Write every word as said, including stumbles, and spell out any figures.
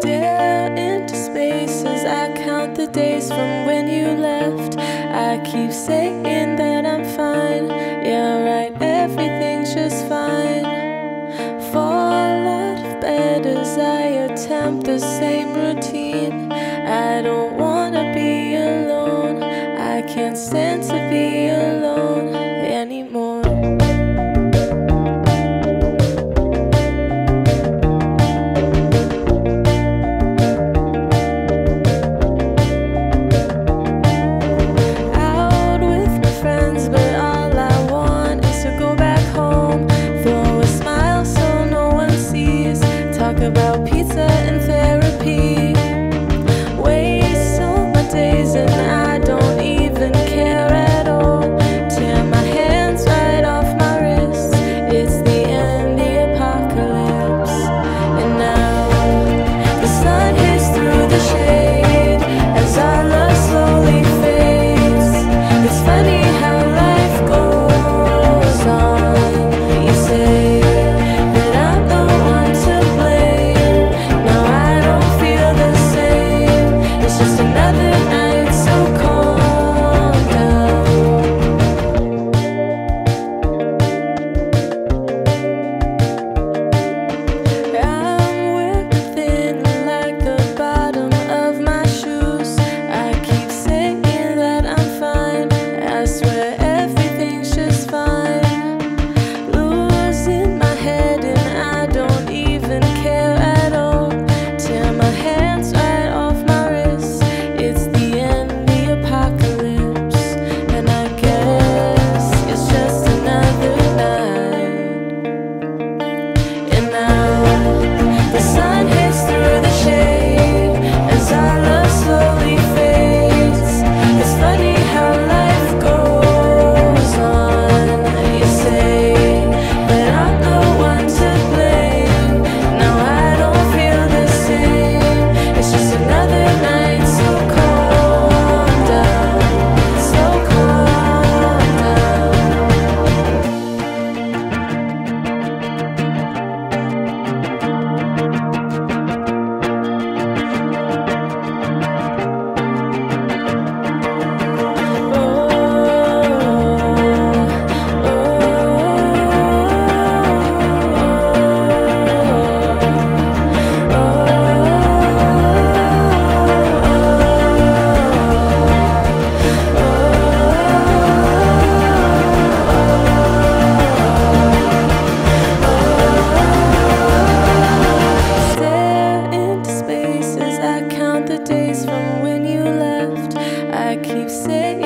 stare into space as I count the days from when you left. I keep saying that I'm fine, yeah right, everything's just fine. Fall out of bed as I attempt the same routine. I don't wanna be alone, I can't stand to be alone anymore. About pizza and therapy, waste all my days and I don't even care at all. Tear my hands right off my wrists, it's the end, the apocalypse. And now the sun hits through the shade as our love slowly fades. It's funny how life goes on, you say that I'm the one to blame. Days from when you left, I keep saying